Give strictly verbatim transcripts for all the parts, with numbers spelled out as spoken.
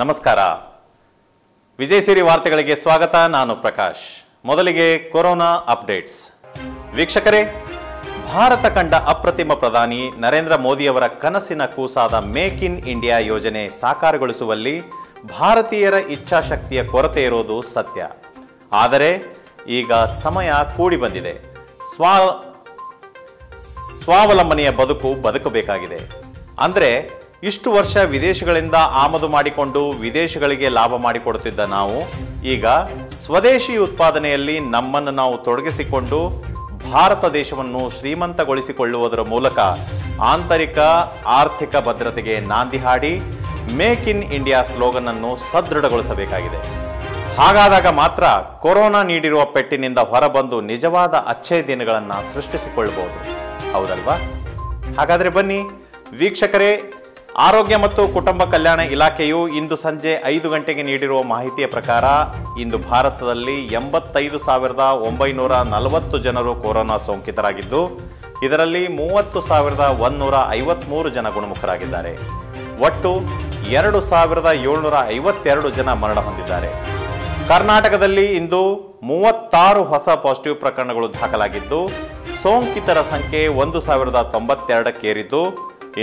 ನಮಸ್ಕಾರ ವಿಜಯಸಿರಿ ವಾರ್ತೆಗಳಿಗೆ ಸ್ವಾಗತ ನಾನು ಪ್ರಕಾಶ್ ಮೊದಲಿಗೆ ಕೊರೋನಾ ಅಪ್ಡೇಟ್ಸ್ ವೀಕ್ಷಕರೇ ಭಾರತ ಕಂಡ ಅಪ್ರತಿಮ ಪ್ರಧಾನಿ ನರೇಂದ್ರ ಮೋದಿ ಅವರ ಕನಸಿನ ಕೂಸಾದ ಮೇಕ್ ಇನ್ ಇಂಡಿಯಾ ಯೋಜನೆ ಸಾಕಾರಗೊಳಿಸುವಲ್ಲಿ ಭಾರತೀಯರ ಇಚ್ಛಾಶಕ್ತಿಯ ಕೊರತೆ ಇರೋದು ಸತ್ಯ ಆದರೆ ಈಗ ಸಮಯ ಕೂಡಿ ಬಂದಿದೆ ಸ್ವ ಸ್ವಾವಲಂಬನೆಯ ಬದುಕು ಬದುಕಬೇಕಾಗಿದೆ ಅಂದ್ರೆ ಇಷ್ಟು ವರ್ಷ ವಿದೇಶಗಳಿಂದ ಆಮದು ಮಾಡಿಕೊಂಡು ವಿದೇಶಗಳಿಗೆ ಲಾಭ ಮಾಡಿಕೊಡುತ್ತಿದ್ದ ನಾವು ಈಗ ಸ್ವದೇಶಿ ಉತ್ಪಾದನೆಯಲ್ಲಿ ನಮ್ಮನ್ನು ನಾವು ತೊಡಗಿಸಿಕೊಂಡು ಭಾರತ ದೇಶವನ್ನು ಶ್ರೀಮಂತಗೊಳಿಸಿಕೊಳ್ಳುವುದರ ಮೂಲಕ ಆಂತರಿಕ ಆರ್ಥಿಕ ಭದ್ರತೆಗೆ ನಾಂದಿ ಹಾಡಿ ಮೇಕ್ ಇನ್ ಇಂಡಿಯಾ ಸ್ಲೋಗನ್ ಅನ್ನು ಸದೃಢಗೊಳಿಸಬೇಕಾಗಿದೆ ಹಾಗಾದಾಗ ಮಾತ್ರ ಕೊರೋನಾ ನೀಡಿರುವ ಪೆಟ್ಟಿನಿಂದ ಹೊರಬಂದು ನಿಜವಾದ ಅಚ್ಚೆ ದಿನಗಳನ್ನು ಸೃಷ್ಟಿಸಿಕೊಳ್ಳಬಹುದು ಹೌದಲ್ವಾ ಹಾಗಾದರೆ ಬನ್ನಿ ವೀಕ್ಷಕರೇ ಆರೋಗ್ಯ ಮತ್ತು ಕುಟುಂಬ ಕಲ್ಯಾಣ ಇಲಾಖೆಯು ಇಂದು ಸಂಜೆ ಐದು ಗಂಟೆಗೆ ನೀಡಿರುವ ಮಾಹಿತಿಯ ಪ್ರಕಾರ ಇಂದು ಭಾರತದಲ್ಲಿ ಎಂಬತ್ತೈದು ಸಾವಿರದ ಒಂಬೈನೂರ ನಲವತ್ತು ಜನರು ಕೊರೋನಾ ಸೋಂಕಿತರಾಗಿದ್ದು ಇದರಲ್ಲಿ ಮೂವತ್ತು ಸಾವಿರದ ಒಂದೂರ ಐವತ್ತ್ಮೂರು ಜನ ಗುಣಮುಖರಾಗಿದ್ದಾರೆ ಒಟ್ಟು ಎರಡು ಸಾವಿರದ ಏಳ್ನೂರ ಐವತ್ತೆರಡು ಜನ ಮರಣ ಹೊಂದಿದ್ದಾರೆ ಕರ್ನಾಟಕದಲ್ಲಿ ಇಂದು ಮೂವತ್ತಾರು ಹೊಸ ಪಾಸಿಟಿವ್ ಪ್ರಕರಣಗಳು ದಾಖಲಾಗಿದ್ದು ಸೋಂಕಿತರ ಸಂಖ್ಯೆ ಒಂದು ಸಾವಿರದ ತೊಂಬತ್ತೆರಡಕ್ಕೇರಿದ್ದು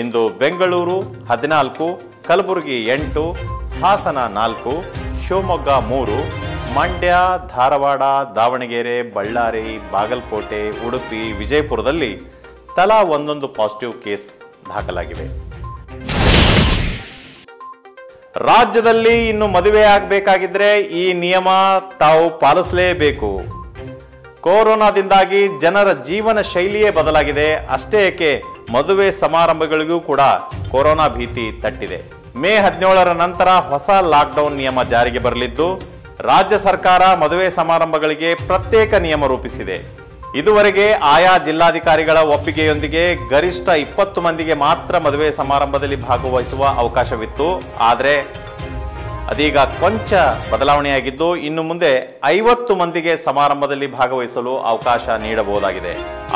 ಇಂದು ಬೆಂಗಳೂರು ಹದಿನಾಲ್ಕು ಕಲಬುರಗಿ ಎಂಟು ಹಾಸನ ನಾಲ್ಕು ಶಿವಮೊಗ್ಗ ಮೂರು ಮಂಡ್ಯ ಧಾರವಾಡ ದಾವಣಗೆರೆ ಬಳ್ಳಾರಿ ಬಾಗಲಕೋಟೆ ಉಡುಪಿ ವಿಜಯಪುರದಲ್ಲಿ ತಲಾ ಒಂದೊಂದು ಪಾಸಿಟಿವ್ ಕೇಸ್ ದಾಖಲಾಗಿವೆ ರಾಜ್ಯದಲ್ಲಿ ಇನ್ನು ಮದುವೆಯಾಗಬೇಕಾಗಿದ್ರೆ ಈ ನಿಯಮ ತಾವು ಪಾಲಿಸಲೇಬೇಕು ಕೊರೋನಾದಿಂದಾಗಿ ಜನರ ಜೀವನ ಶೈಲಿಯೇ ಬದಲಾಗಿದೆ ಅಷ್ಟೇ ಏಕೆ ಮದುವೆ ಸಮಾರಂಭಗಳಿಗೂ ಕೂಡ ಕೊರೋನಾ ಭೀತಿ ತಟ್ಟಿದೆ ಮೇ ಹದಿನೇಳರ ನಂತರ ಹೊಸ ಲಾಕ್ಡೌನ್ ನಿಯಮ ಜಾರಿಗೆ ಬರಲಿದ್ದು ರಾಜ್ಯ ಸರ್ಕಾರ ಮದುವೆ ಸಮಾರಂಭಗಳಿಗೆ ಪ್ರತ್ಯೇಕ ನಿಯಮ ರೂಪಿಸಿದೆ ಇದುವರೆಗೆ ಆಯಾ ಜಿಲ್ಲಾಧಿಕಾರಿಗಳ ಒಪ್ಪಿಗೆಯೊಂದಿಗೆ ಗರಿಷ್ಠ ಇಪ್ಪತ್ತು ಮಂದಿಗೆ ಮಾತ್ರ ಮದುವೆ ಸಮಾರಂಭದಲ್ಲಿ ಭಾಗವಹಿಸುವ ಅವಕಾಶವಿತ್ತು ಆದರೆ ಅದೀಗ ಕೊಂಚ ಬದಲಾವಣೆಯಾಗಿದ್ದು ಇನ್ನು ಮುಂದೆ ಐವತ್ತು ಮಂದಿಗೆ ಸಮಾರಂಭದಲ್ಲಿ ಭಾಗವಹಿಸಲು ಅವಕಾಶ ನೀಡಬಹುದಾಗಿದೆ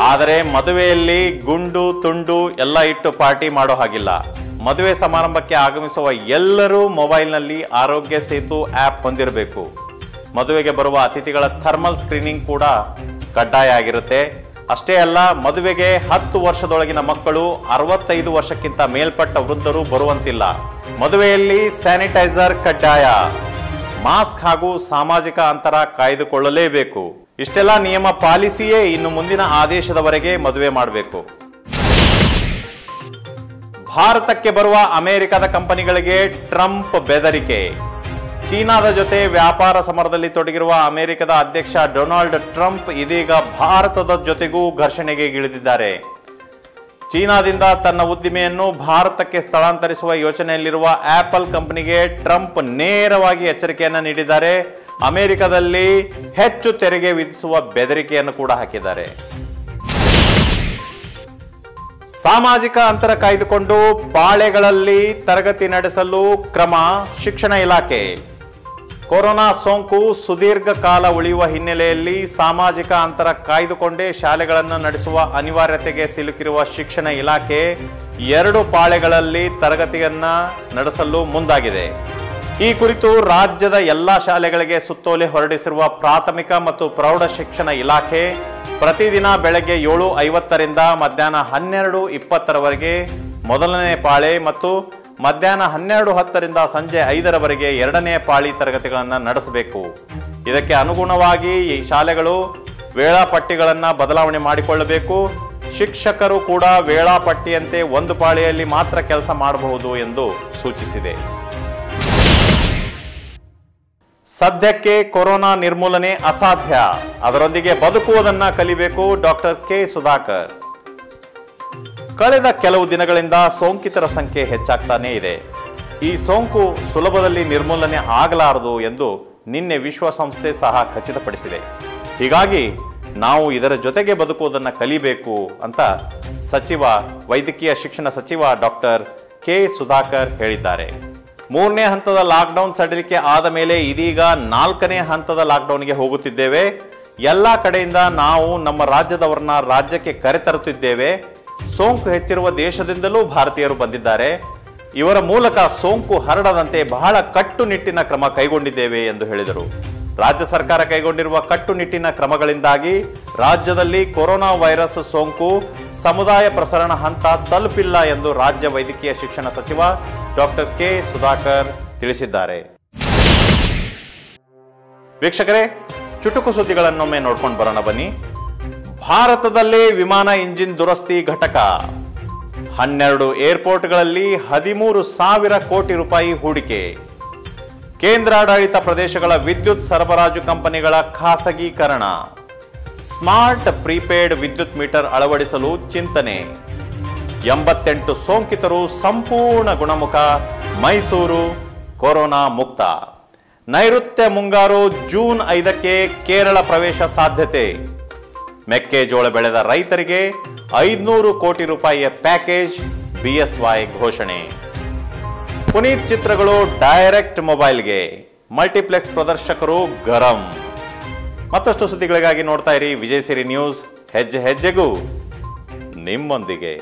ಆದರೆ ಮದುವೆಯಲ್ಲಿ ಗುಂಡು ತುಂಡು ಎಲ್ಲ ಇಟ್ಟು ಪಾರ್ಟಿ ಮಾಡೋ ಹಾಗಿಲ್ಲ ಮದುವೆ ಸಮಾರಂಭಕ್ಕೆ ಆಗಮಿಸುವ ಎಲ್ಲರೂ ಮೊಬೈಲ್ನಲ್ಲಿ ಆರೋಗ್ಯ ಸೇತು ಆ್ಯಪ್ ಹೊಂದಿರಬೇಕು ಮದುವೆಗೆ ಬರುವ ಅತಿಥಿಗಳ ಥರ್ಮಲ್ ಸ್ಕ್ರೀನಿಂಗ್ ಕೂಡ ಕಡ್ಡಾಯ ಆಗಿರುತ್ತೆ ಅಷ್ಟೇ ಅಲ್ಲ ಮದುವೆಗೆ ಹತ್ತು ವರ್ಷದೊಳಗಿನ ಮಕ್ಕಳು ಅರವತ್ತೈದು ವರ್ಷಕ್ಕಿಂತ ಮೇಲ್ಪಟ್ಟ ವೃದ್ಧರು ಬರುವಂತಿಲ್ಲ ಮದುವೆಯಲ್ಲಿ ಸ್ಯಾನಿಟೈಸರ್ ಕಡ್ಡಾಯ ಮಾಸ್ಕ್ ಹಾಗೂ ಸಾಮಾಜಿಕ ಅಂತರ ಕಾಯ್ದುಕೊಳ್ಳಲೇಬೇಕು ಇಷ್ಟೆಲ್ಲ ನಿಯಮ ಪಾಲಿಸಿಯೇ ಇನ್ನು ಮುಂದಿನ ಆದೇಶದವರೆಗೆ ಮದುವೆ ಮಾಡಬೇಕು ಭಾರತಕ್ಕೆ ಬರುವ ಅಮೆರಿಕದ ಕಂಪನಿಗಳಿಗೆ ಟ್ರಂಪ್ ಬೆದರಿಕೆ ಚೀನಾದ ಜೊತೆ ವ್ಯಾಪಾರ ಸಮರದಲ್ಲಿ ತೊಡಗಿರುವ ಅಮೆರಿಕದ ಅಧ್ಯಕ್ಷ ಡೊನಾಲ್ಡ್ ಟ್ರಂಪ್ ಇದೀಗ ಭಾರತದ ಜೊತೆಗೂ ಘರ್ಷಣೆಗೆ ಇಳಿದಿದ್ದಾರೆ ಚೀನಾದಿಂದ ತನ್ನ ಉದ್ದಿಮೆಯನ್ನು ಭಾರತಕ್ಕೆ ಸ್ಥಳಾಂತರಿಸುವ ಯೋಚನೆಯಲ್ಲಿರುವ ಆಪಲ್ ಕಂಪನಿಗೆ ಟ್ರಂಪ್ ನೇರವಾಗಿ ಎಚ್ಚರಿಕೆಯನ್ನು ನೀಡಿದ್ದಾರೆ ಅಮೆರಿಕದಲ್ಲಿ ಹೆಚ್ಚು ತೆರಿಗೆ ವಿಧಿಸುವ ಬೆದರಿಕೆಯನ್ನು ಕೂಡ ಹಾಕಿದ್ದಾರೆ ಸಾಮಾಜಿಕ ಅಂತರ ಕಾಯ್ದುಕೊಂಡು ಪಾಳೆಗಳಲ್ಲಿ ತರಗತಿ ನಡೆಸಲು ಕ್ರಮ ಶಿಕ್ಷಣ ಇಲಾಖೆ ಕೊರೋನಾ ಸೋಂಕು ಸುದೀರ್ಘ ಕಾಲ ಉಳಿಯುವ ಹಿನ್ನೆಲೆಯಲ್ಲಿ ಸಾಮಾಜಿಕ ಅಂತರ ಕಾಯ್ದುಕೊಂಡೇ ಶಾಲೆಗಳನ್ನು ನಡೆಸುವ ಅನಿವಾರ್ಯತೆಗೆ ಸಿಲುಕಿರುವ ಶಿಕ್ಷಣ ಇಲಾಖೆ ಎರಡು ಪಾಳೆಗಳಲ್ಲಿ ತರಗತಿಯನ್ನು ನಡೆಸಲು ಮುಂದಾಗಿದೆ ಈ ಕುರಿತು ರಾಜ್ಯದ ಎಲ್ಲ ಶಾಲೆಗಳಿಗೆ ಸುತ್ತೋಲೆ ಹೊರಡಿಸಿರುವ ಪ್ರಾಥಮಿಕ ಮತ್ತು ಪ್ರೌಢ ಶಿಕ್ಷಣ ಇಲಾಖೆ ಪ್ರತಿದಿನ ಬೆಳಗ್ಗೆ ಏಳು ಐವತ್ತರಿಂದ ಮಧ್ಯಾಹ್ನ ಹನ್ನೆರಡು ಇಪ್ಪತ್ತರವರೆಗೆ ಮೊದಲನೇ ಪಾಳಿ ಮತ್ತು ಮಧ್ಯಾಹ್ನ ಹನ್ನೆರಡು ಹತ್ತರಿಂದ ಸಂಜೆ ಐದರವರೆಗೆ ಎರಡನೇ ಪಾಳಿ ತರಗತಿಗಳನ್ನು ನಡೆಸಬೇಕು ಇದಕ್ಕೆ ಅನುಗುಣವಾಗಿ ಈ ಶಾಲೆಗಳು ವೇಳಾಪಟ್ಟಿಗಳನ್ನು ಬದಲಾವಣೆ ಮಾಡಿಕೊಳ್ಳಬೇಕು ಶಿಕ್ಷಕರು ಕೂಡ ವೇಳಾಪಟ್ಟಿಯಂತೆ ಒಂದು ಪಾಳಿಯಲ್ಲಿ ಮಾತ್ರ ಕೆಲಸ ಮಾಡಬಹುದು ಎಂದು ಸೂಚಿಸಿದೆ ಸದ್ಯಕ್ಕೆ ಕೊರೋನಾ ನಿರ್ಮೂಲನೆ ಅಸಾಧ್ಯ ಅದರೊಂದಿಗೆ ಬದುಕುವುದನ್ನು ಕಲಿಬೇಕು ಡಾಕ್ಟರ್ ಕೆ ಸುಧಾಕರ್ ಕಳೆದ ಕೆಲವು ದಿನಗಳಿಂದ ಸೋಂಕಿತರ ಸಂಖ್ಯೆ ಹೆಚ್ಚಾಗ್ತಾನೇ ಇದೆ ಈ ಸೋಂಕು ಸುಲಭದಲ್ಲಿ ನಿರ್ಮೂಲನೆ ಆಗಲಾರದು ಎಂದು ನಿನ್ನೆ ವಿಶ್ವಸಂಸ್ಥೆ ಸಹ ಖಚಿತಪಡಿಸಿದೆ ಹೀಗಾಗಿ ನಾವು ಇದರ ಜೊತೆಗೆ ಬದುಕುವುದನ್ನು ಕಲಿಬೇಕು ಅಂತ ಸಚಿವ ವೈದ್ಯಕೀಯ ಶಿಕ್ಷಣ ಸಚಿವ ಡಾಕ್ಟರ್ ಕೆ ಸುಧಾಕರ್ ಹೇಳಿದ್ದಾರೆ ಮೂರನೇ ಹಂತದ ಲಾಕ್ಡೌನ್ ಸಡಿಲಿಕೆ ಆದ ಮೇಲೆ ಇದೀಗ ನಾಲ್ಕನೇ ಹಂತದ ಲಾಕ್ಡೌನ್ಗೆ ಹೋಗುತ್ತಿದ್ದೇವೆ ಎಲ್ಲ ಕಡೆಯಿಂದ ನಾವು ನಮ್ಮ ರಾಜ್ಯದವರನ್ನ ರಾಜ್ಯಕ್ಕೆ ಕರೆತರುತ್ತಿದ್ದೇವೆ ಸೋಂಕು ಹೆಚ್ಚಿರುವ ದೇಶದಿಂದಲೂ ಭಾರತೀಯರು ಬಂದಿದ್ದಾರೆ ಇವರ ಮೂಲಕ ಸೋಂಕು ಹರಡದಂತೆ ಬಹಳ ಕಟ್ಟುನಿಟ್ಟಿನ ಕ್ರಮ ಕೈಗೊಂಡಿದ್ದೇವೆ ಎಂದು ಹೇಳಿದರು. ರಾಜ್ಯ ಸರ್ಕಾರ ಕೈಗೊಂಡಿರುವ ಕಟ್ಟುನಿಟ್ಟಿನ ಕ್ರಮಗಳಿಂದಾಗಿ ರಾಜ್ಯದಲ್ಲಿ ಕೊರೋನಾ ವೈರಸ್ ಸೋಂಕು ಸಮುದಾಯ ಪ್ರಸರಣ ಹಂತ ತಲುಪಿಲ್ಲ ಎಂದು ರಾಜ್ಯ ವೈದ್ಯಕೀಯ ಶಿಕ್ಷಣ ಸಚಿವ ಡಾಕ್ಟರ್ ಕೆ ಸುಧಾಕರ್ ತಿಳಿಸಿದ್ದಾರೆ. ವೀಕ್ಷಕರೇ, ಚುಟುಕು ಸುದ್ದಿಗಳನ್ನೊಮ್ಮೆ ನೋಡ್ಕೊಂಡು ಬರೋಣ ಬನ್ನಿ. ಭಾರತದಲ್ಲೇ ವಿಮಾನ ಇಂಜಿನ್ ದುರಸ್ತಿ ಘಟಕ, ಹನ್ನೆರಡು ಏರ್ಪೋರ್ಟ್ಗಳಲ್ಲಿ ಹದಿಮೂರು ಸಾವಿರ ಕೋಟಿ ರೂಪಾಯಿ ಹೂಡಿಕೆ, ಕೇಂದ್ರಾಡಳಿತ ಪ್ರದೇಶಗಳ ವಿದ್ಯುತ್ ಸರಬರಾಜು ಕಂಪನಿಗಳ ಖಾಸಗೀಕರಣ, ಸ್ಮಾರ್ಟ್ ಪ್ರೀಪೇಯ್ಡ್ ವಿದ್ಯುತ್ ಮೀಟರ್ ಅಳವಡಿಸಲು ಚಿಂತನೆ, ಎಂಬತ್ತೆಂಟು ಸೋಂಕಿತರು ಸಂಪೂರ್ಣ ಗುಣಮುಖ, ಮೈಸೂರು ಕೊರೋನಾ ಮುಕ್ತ, ನೈಋತ್ಯ ಮುಂಗಾರು ಜೂನ್ ಐದಕ್ಕೆ ಕೇರಳ ಪ್ರವೇಶ ಸಾಧ್ಯತೆ, ಮೆಕ್ಕೆಜೋಳ ಬೆಳೆದ ರೈತರಿಗೆ ಐದುನೂರು ಕೋಟಿ ರೂಪಾಯಿಯ ಪ್ಯಾಕೇಜ್, ಬಿ ಎಸ್ ವೈ ಘೋಷಣೆ. ಪುನೀತ್ ಚಿತ್ರಗಳು ಡೈರೆಕ್ಟ್ ಮೊಬೈಲ್ಗೆ, ಮಲ್ಟಿಪ್ಲೆಕ್ಸ್ ಪ್ರದರ್ಶಕರು ಗರಂ. ಮತ್ತಷ್ಟು ಸುದ್ದಿಗಳಿಗಾಗಿ ನೋಡ್ತಾ ಇರಿ ವಿಜಯಸಿರಿ ನ್ಯೂಸ್, ಹೆಜ್ಜೆ ಹೆಜ್ಜೆಗೂ ನಿಮ್ಮೊಂದಿಗೆ.